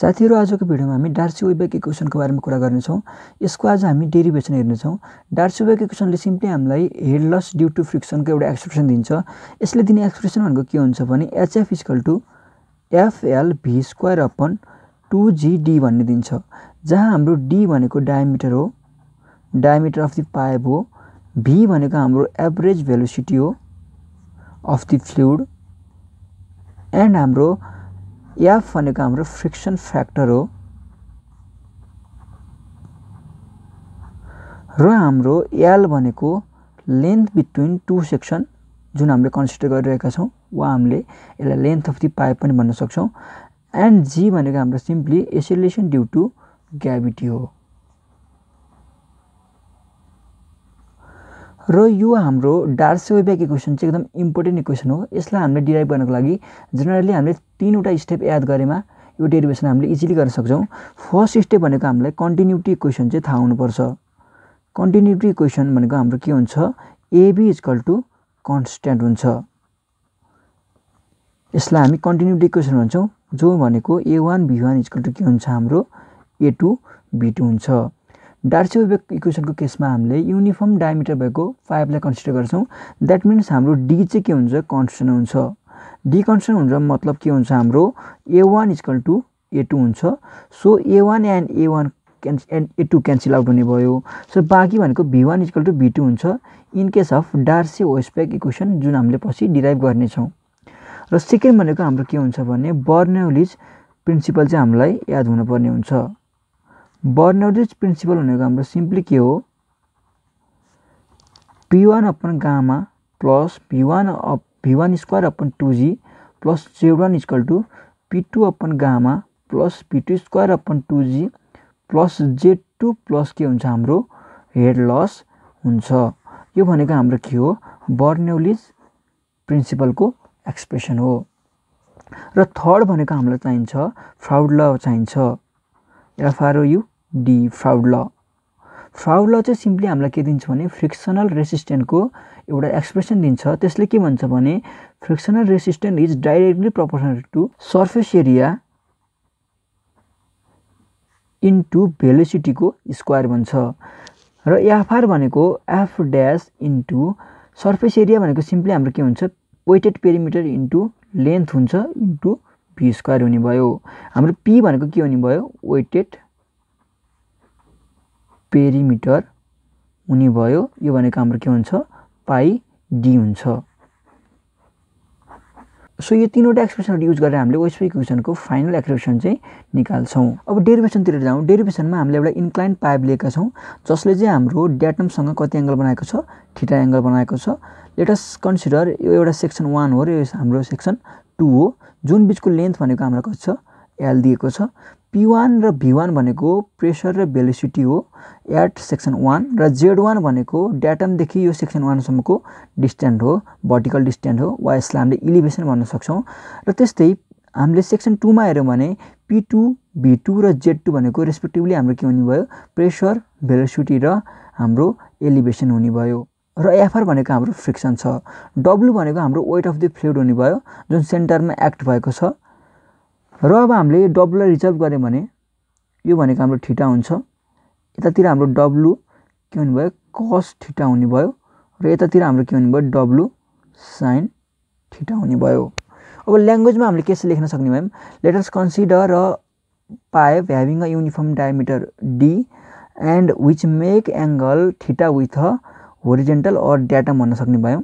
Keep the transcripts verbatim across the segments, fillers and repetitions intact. साथीहरु आजको भिडियोमा हामी डार्सी-वेइसबाख इक्वेशनको बारेमा कुरा गर्ने छौं। यसको आज हामी डेरिभेसन हेर्ने छौं। डार्सी-वेइसबाख इक्वेशनले सिम्पली हामीलाई हेड लस ड्यू टु फ्रिक्सनको एउटा एक्सप्रेसन दिन्छ। यसले दिने एक्सप्रेसन भनेको के हुन्छ भने HF = FL V square upon two G D भन्ने दिन्छ, जहाँ हाम्रो d भनेको डायमिटर हो, डायमिटर अफ द पाइप हो, v भनेको हाम्रो एभरेज भेलोसिटी हो अफ द फ्लुइड, एन्ड हाम्रो एफ भनेको हाम्रो फ्रिक्सन फ्याक्टर हो र हाम्रो एल भनेको लेन्थ बिट्विन टू सेक्सन जुन हामीले कन्सिडर गरिरहेका छौं, वा हामीले यसलाई लेन्थ अफ द पाइप पनि भन्न सक्छौं। एन्ड जी भनेको हाम्रो simply acceleration due to gravity हो र यो हाम्रो डार्सी-वेइसबाख इक्वेसन चाहिँ एकदम इम्पोर्टेन्ट इक्वेसन हो। यसलाई हामीले डिराइभ गर्नको लागि जनरली हामीले तीनवटा स्टेप याद गरेमा यो डेरिभेसन हामीले इजिली गर्न सक्छौं। फर्स्ट स्टेप भनेको हामीलाई कन्टिन्युटी इक्वेसन चाहिँ थाहा हुनुपर्छ। कन्टिन्युटी इक्वेसन भनेको हाम्रो के हुन्छ, एबी इक्वल टु कन्स्ट्यान्ट हुन्छ। यसलाई हामी कन्टिन्युटी इक्वेसन भन्छौं, जो भनेको A one B one equal to के हुन्छ हाम्रो ए टू बी टू हुन्छ। डार्सी-वेइसबाख इक्वेसनको केसमा हामीले युनिफर्म डायमिटर भएको पाइपलाई कन्सिडर गर्छौं। दैट मिन्स हाम्रो डी चाहिँ के हुन्छ, कन्स्ट्यान्ट हुन्छ। डी कन्स्ट्यान्ट हुन्छ मतलब के हुन्छ हाम्रो A one equal to A two हुन्छ। So A one and A one and A two cancel out हुने भयो। सो बाकी भनेको B one equal to B two हुन्छ in case of Darcy Weisbach equation, जुन हामीले पछि डिराइभ गर्ने छौं। र सेकेन्ड भनेको हाम्रो के हुन्छ भने बर्नौलीज प्रिन्सिपल चाहिँ हामीलाई याद हुनुपर्ने हुन्छ। बर्नौलीज प्रिन्सिपल भनेको हाम्रो सिम्पली के हो, P one upon gamma plus P one up P one square upon two G plus Z one equal to P two upon gamma plus P two square upon two G plus Z two plus के हुन्छ हाम्रो head loss हुन्छ। यो भनेको हाम्रो के हो, Bernoulli's प्रिन्सिपलको expression हो। र थर्ड भनेको हामीलाई चाहिन्छ फ्राउड ल चाहिन्छ, F R O U D Froude law. Froude ल चाहिँ सिम्पली हामीलाई के दिन्छ भने फ्रिक्सनल रेसिस्टेन्सको एउटा एक्सप्रेसन दिन्छ। त्यसले के भन्छ भने frictional resistance is directly proportional to surface area into भेलोसिटीको स्क्वायर भन्छ। र एफआर भनेको F dash into surface area भनेको सिम्पली हाम्रो के हुन्छ, वेटेड पेरिमिटर इन्टु लेन्थ हुन्छ इन्टु पी स्क्वायर हुने भयो। हाम्रो पी भनेको के हुने भयो, वेटेड पेरिमिटर हुने भयो। यो भनेको हाम्रो के हुन्छ, पाई डी हुन्छ। सो यो तीनवटा एक्सप्रेसनहरु युज गरेर हामीले वेइसबाख इक्वेसनको फाइनल एक्सप्रेसन चाहिँ निकाल्छौं। अब डेरिभेसनतिर जाउँ। डेरिभेसनमा हामीले एउटा इन्क्लाइन पाइप लिएका छौं, जसले चाहिँ हाम्रो ड्याटमसँग कति एंगल बनाएको छ, थीटा एंगल बनाएको छ। लेट अस कन्सिडर यो एउटा सेक्सन वन हो र यो हाम्रो सेक्सन टू हो, जुन बीचको लेन्थ भनेको हाम्रो कति छ, एल दिएको छ। पी वन र भी वन भनेको प्रेशर र भेलोसिटी हो एट सेक्सन वन, र जेड वन भनेको ड्याटम देखि यो सेक्सन वन सम्मको डिस्टेन्स हो, भर्टिकल डिस्टेन्स हो, वा यसलाई हामीले एलिभेसन भन्न सक्छौं। र त्यस्तै हामीले सेक्सन टू मा हेर्यौं भने पी टू, भी टू र जेड टू भनेको रेस्पेक्टिभली हाम्रो के हुने भयो, प्रेशर, भेलोसिटी र हाम्रो एलिभेसन हुने भयो। र एफआर भनेको हाम्रो फ्रिक्सन छ। डब्लु भनेको हाम्रो वेट अफ द फ्लुइड हुने भयो, जुन सेन्टरमा एक्ट भएको छ। र अब हामीले डब्लुलाई रिजल्भ गर्यौं भने यो भनेको हाम्रो थीटा हुन्छ। यतातिर हाम्रो डब्लु के हुने भयो, कस थीटा हुने भयो, र यतातिर हाम्रो के हुने भयो, डब्लु साइन थीटा हुने भयो। अब ल्याङ्ग्वेजमा हामीले कसरी लेख्न सक्ने भयौँ, let us consider a pipe having a uniform diameter D and which make angle theta with a horizontal और ड्याटम भन्न सक्ने भयौँ।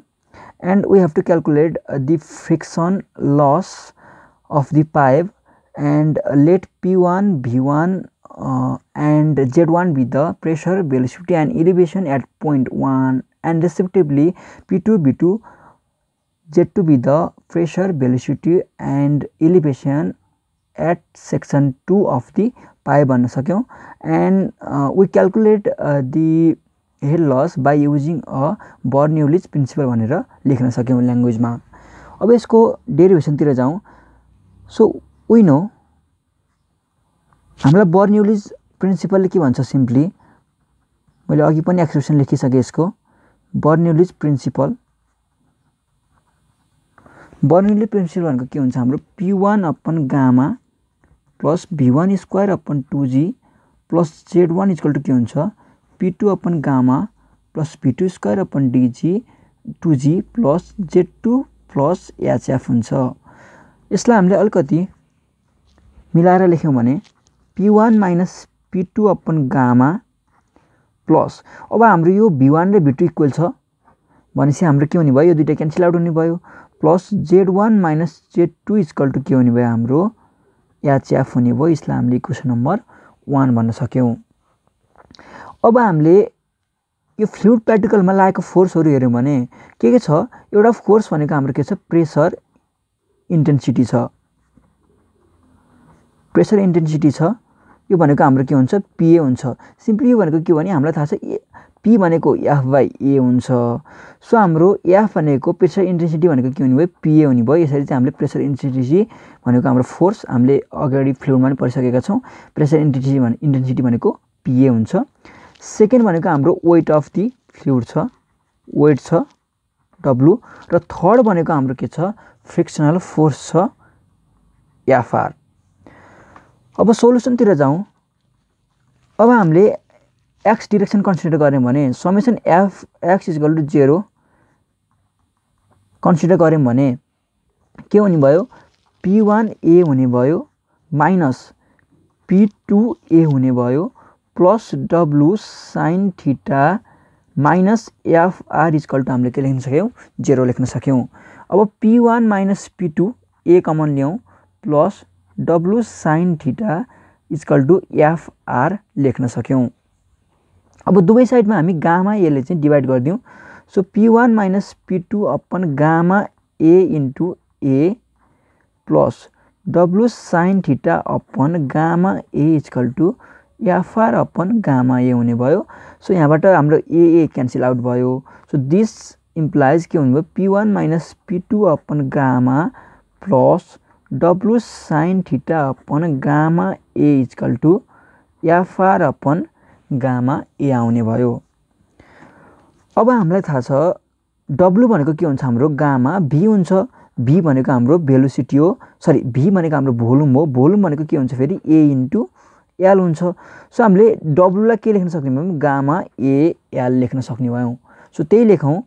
And we have to calculate the friction loss of the pipe and let P one, V one and Z one be the pressure, velocity and elevation at point one, and respectively P two, V two, Z two be the pressure, velocity and elevation at section two of the pipe भन्न सक्यौँ। And we calculate the head loss by using a Bernoulli's principle भनेर लेख्न सक्यौँ ल्याङ्ग्वेजमा। अब यसको डेरिभेसनतिर जाउँ। सो वी नो हामीलाई बर्नौलीज प्रिन्सिपलले के भन्छ, सिम्पली मैले अघि पनि एक्सप्रेसन लेखिसकेँ यसको, बर्नौलीज प्रिन्सिपल। बर्नौलीज प्रिन्सिपल भनेको के हुन्छ हाम्रो P one upon gamma plus V one square upon two G plus Z one equal to के हो P two upon gamma plus V two square upon DG two G plus Z two plus HF हो। इसलिए हमें अलग मिलाएर लेख्यौं भने P one minus P two upon gamma plus अब हम भी वन र भी टू इक्वल छ भनेपछि हाम्रो के हुने भयो यो दुईटा क्यान्सल आउट हुने भयो plus Z one minus Z two equal to के हुने भयो हाम्रो एचएफ हुने भयो। इसलिए हामीले इक्वेसन नंबर वन भन्न सक्यौं। अब हामीले यो फ्लुइड पार्टिकल में लागेको फोर्सहरु हेर्यौं भने के के छ एउटा फोर्स भनेको हाम्रो के छ प्रेशर इन्टेन्सिटी छ प्रेशर इन्टेन्सिटी छ यो भनेको हाम्रो के हुन्छ पीए हुन्छ। सिम्पली यो भनेको के भने हामीलाई थाहा छ पी भनेको एफ बाई ए हुन्छ। सो हाम्रो एफ भनेको प्रेसर इन्टेन्सिटी भनेको के हुने भयो पीए हुने भयो। यसरी चाहिँ हामीले प्रेसर इन्टेन्सिटी भनेको हाम्रो फोर्स हामीले अगाडि फ्लुइडमा पनि पढिसकेका छौँ प्रेसर इन्टेन्सिटी भने इन्टेन्सिटी भनेको पीए हुन्छ। सेकेन्ड भनेको हाम्रो वेट अफ दि फ्लुइड छ वेट छ डब्लु र थर्ड भनेको हाम्रो के छ फ्रिक्सनल फोर्स छ एफआर। अब सोलुसनतिर जाऊँ। अब हामीले एक्स डिरेक्सन कन्सिडर गऱ्यौं भने summation F X equal to zero consider गऱ्यौं भने के हुने भयो पी वन ए हुने भयो माइनस पी टू ए हुने भयो plus W sine theta minus F R equal to हामीले के लेख्न सक्यौं जीरो लेख्न सक्यौं। अब P one minus P two A common ल्याउँ plus W sine theta equal to F R लेख्न सक्यौं। अब दुवै साइडमा हामी गामा ए ले चाहिँ डिवाइड गर्दियौं। So P one minus P two upon gamma A into A plus W sine theta upon gamma A equal to FR upon gamma A हुने भयो। सो यहाँबाट हाम्रो ए ए क्यान्सल आउट भयो। So this implies के हुने भयो P one minus P two upon gamma plus W sine theta upon gamma A equal to FR upon gamma A आउने भयो। अब हामीलाई थाहा छ डब्लु भनेको के हुन्छ हाम्रो गामा भी हुन्छ भी भनेको हाम्रो भेलोसिटी हो सरी भी भनेको हाम्रो भोल्युम हो भोल्युम भनेको के हुन्छ फेरि ए इन्टु एल हुन्छ। सो हामीले डब्लुलाई के लेख्न सक्ने भयौँ गामा ए एल लेख्न सक्ने भयौँ। सो त्यही लेखौँ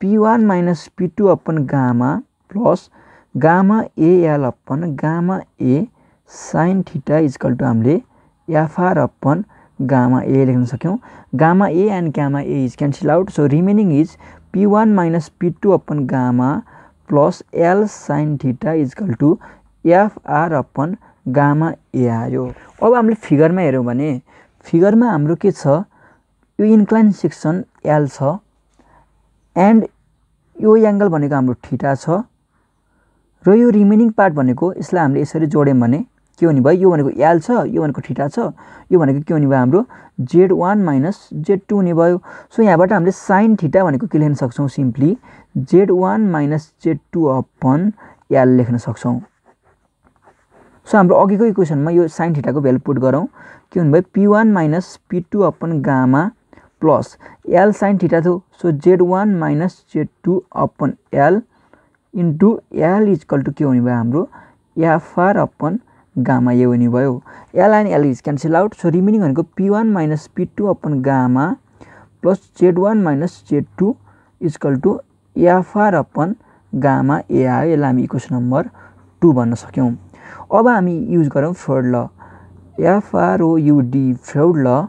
P one minus P two upon gamma plus gamma A L upon gamma A sine theta equal to हामीले एफआर अपन गामा ए लेख्न सक्यौं। Gamma A and gamma A is cancel out. So remaining is P one minus P two upon gamma plus L sine theta equal to F R upon gamma A आयो। अब हमें figure में हेर्यौं भने figure में हाम्रो के छ यो इन्क्लाइन सेक्सन एल छ एंड यो एंगल भनेको हाम्रो थीटा छ र यो रिमेनिंग पार्ट भनेको यसलाई हामीले यसरी जोड्यौं भने के हुने भयो यो भनेको एल छ यो भनेको थीटा छ यो भनेको के हुने भयो हाम्रो Z one minus Z two हुने भयो। सो यहाँबाट हामीले साइन थीटा भनेको के लेख्न सक्छौं simply Z one minus Z two upon L लेख्न सक्छौं। सो हाम्रो अघिको इक्वेसनमा यो साइन थीटाको भ्यालु पुट गरौँ के हुने भयो P one minus P two upon gamma plus L sine theta थियो। So Z one minus Z two upon L into L equal to के हुने भयो हाम्रो एफआर अपन गामा ए हुने भयो। L and L is cancel out. So remaining भनेको P one minus P two upon gamma plus Z one minus Z two equal to FR upon gamma A आयो। यसलाई हामी equation number two भन्न सक्यौं। अब हामी use गरौँ Froude ल एफआरओयुडी Froude ल।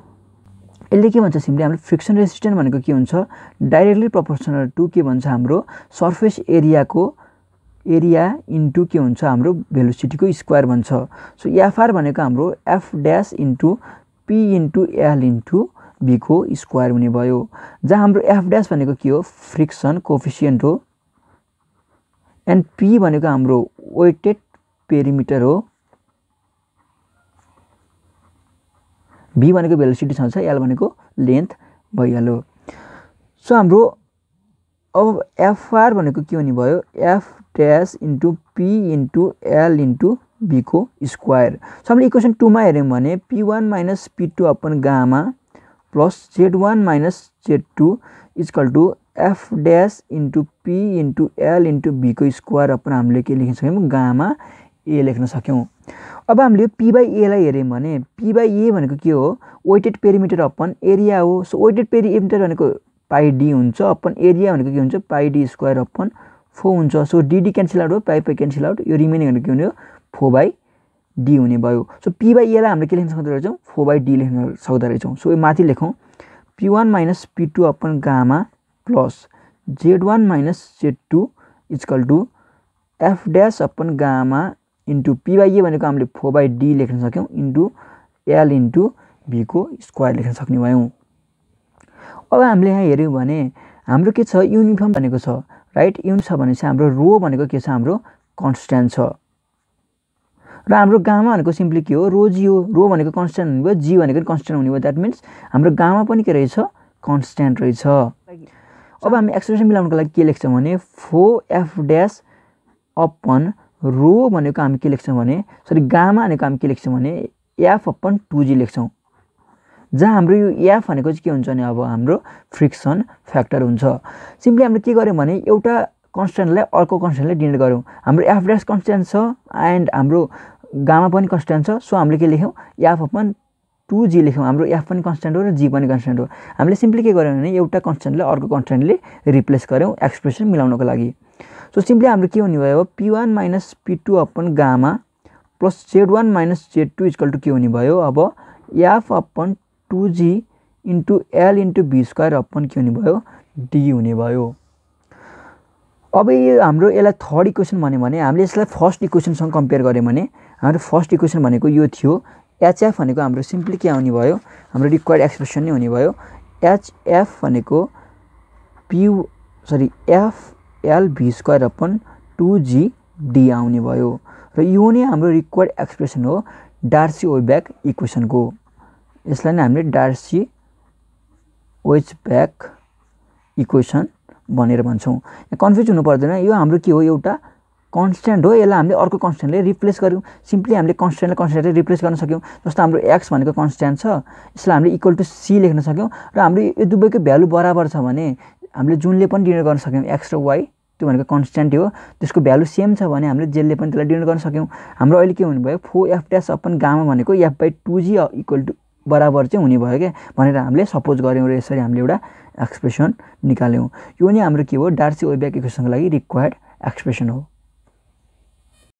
यसले के भन्छ सिम्पली हाम्रो फ्रिक्सन रेजिस्टेन्स भनेको के हुन्छ डाइरेक्टली प्रोपोर्सनल टू के भन्छ हाम्रो सर्फेस एरियाको एरिया इन्टु के हुन्छ हाम्रो भेलोसिटीको स्क्वायर भन्छ। सो एफआर भनेको हाम्रो F dash into P into L into be को स्क्वायर हुने भयो जहाँ हाम्रो एफ ड्यास भनेको के हो फ्रिक्सन कोफिसिएन्ट हो एन्ड पी भनेको हाम्रो वेटेड पेरिमिटर हो बी भनेको भेलोसिटी छ एल भनेको लेन्थ भइहाल्यो। सो हाम्रो अब एफआर भनेको के हुने भयो F dash into P into L into be को स्क्वायर। सो हामीले इक्वेसन टू में हेर्यौं भने P one minus P two upon gamma plus Z one minus Z two equal to F dash into P into L into be को square upon हामीले के लेख्न सक्यौं गामा ए लेख्न सक्यौं। अब हामीले p by a लाई हेर्यौं भने p by a भनेको के हो वेटेड पेरिमिटर अपन एरिया हो सो वेटेड पेरिमिटर भनेको पाई d हुन्छ अपन एरिया भनेको के हुन्छ pi d square upon four हुन्छ सो dd क्यान्सल आउट हो पाई पाई क्यान्सल आउट यो रिमेनिङ भनेको के हुने हो फोर by d हुने भयो सो p by a लाई हामीले के लेख्न सक्दो रहेछौं फोर by d लेख्न सक्दो रहेछौं सो यो माथि लेखौं p one - p two upon gamma plus z one - z two = f dash upon gamma into p by a भनेको हामीले फोर by d लेख्न सक्यौं into l into b को स्क्वायर लेख्न सक्ने भयौं अब हामीले यहाँ हेर्यौं भने हाम्रो के छ युनिफर्म भनेको छ राइट युन छ भने चाहिँ हाम्रो रो भनेको के छ हाम्रो कांस्टेंट छ र हाम्रो गामा भनेको सिम्पली के हो रो जी हो रो भनेको कांस्टेंट हुने भयो जी भनेको कांस्टेंट हुने भयो दैट मिन्स हाम्रो गामा पनि के रहेछ कांस्टेंट रहेछ अब हामी एक्सप्रेसन मिलाउनको लागि के लेख्छौं भने फोर f' अपन रो भनेको हामी के लेख्छौं भने सरी गामा भनेको हामी के लेख्छौं भने f अपन टू जी लेख्छौं जहाँ हाम्रो यो f भनेको चाहिँ के हुन्छ भने अब हाम्रो फ्रिक्सन फ्याक्टर हुन्छ सिम्पली हामीले के गर्यौं भने एउटा कांस्टेंटलाई अर्को कांस्टेंटले डिनोट गर्यौं हाम्रो f' कांस्टेंट छ एन्ड हाम्रो गामा पनि कांस्टेंट छ सो हामीले के लेख्यौं f अपन टू जी लेख्यौं हाम्रो f पनि कांस्टेंट हो र g पनि कांस्टेंट हो हामीले सिम्पली के गर्यौं भने एउटा कांस्टेंटलाई अर्को कांस्टेंटले रिप्लेस गर्यौं एक्सप्रेसन मिलाउनको लागि सो सिम्पली हाम्रो के हुने भयो p one - p two upon gamma plus z one - z two = के हुने भयो अब f upon two G into l into b square upon के हुने भयो d हुने भयो अब यो हाम्रो यसलाई थर्ड इक्वेसन भन्ने भने हामीले यसलाई फर्स्ट इक्वेसन सँग कम्पेयर गरे भने हाम्रो फर्स्ट इक्वेसन भनेको यो थियो hf भनेको हाम्रो सिम्पली के आउने भयो हाम्रो रिक्वायर्ड एक्सप्रेसन नै हुने भयो hf भनेको p सरी f l b square upon two G d आउने भयो र यो नै हाम्रो रिक्वायर्ड एक्सप्रेसन हो डार्सी-वेइसब्याक इक्वेसन को यसलाई नै हामीले डार्सी-वेइसब्याक इक्वेसन भनेर भन्छौं कन्फ्युज हुनु पर्दैन यो हाम्रो के हो एउटा कांस्टेंट हो यसलाई हामीले अर्को कांस्टेंटले रिप्लेस गर्यौं सिम्पली हामीले कांस्टेंटलाई कांस्टेंटले रिप्लेस गर्न सक्यौं जस्तो हाम्रो x भनेको कांस्टेंट छ यसलाई हामीले इक्वल टु c लेख्न सक्यौं र हाम्रो यो दुबैको भ्यालु बराबर छ भने हामीले जुनले पनि डिनोट गर्न सक्यौं x र y त्यो भनेको कांस्टेंट हो त्यसको भ्यालु सेम छ भने हामीले जेले पनि त्यसलाई डिनोट गर्न सक्यौं हाम्रो अहिले के हुने भयो फोर f' अपन गामा भनेको f/टू जी = बराबर चाहिँ हुने भयो के भनेर हामीले सपोज गर्यौं र यसरी हामीले एउटा एक्सप्रेसन निकाल्यौं यो नै हाम्रो के हो डार्सी-वेइसब्याक इक्वेसनको लागि रिक्वायर्ड एक्सप्रेसन हो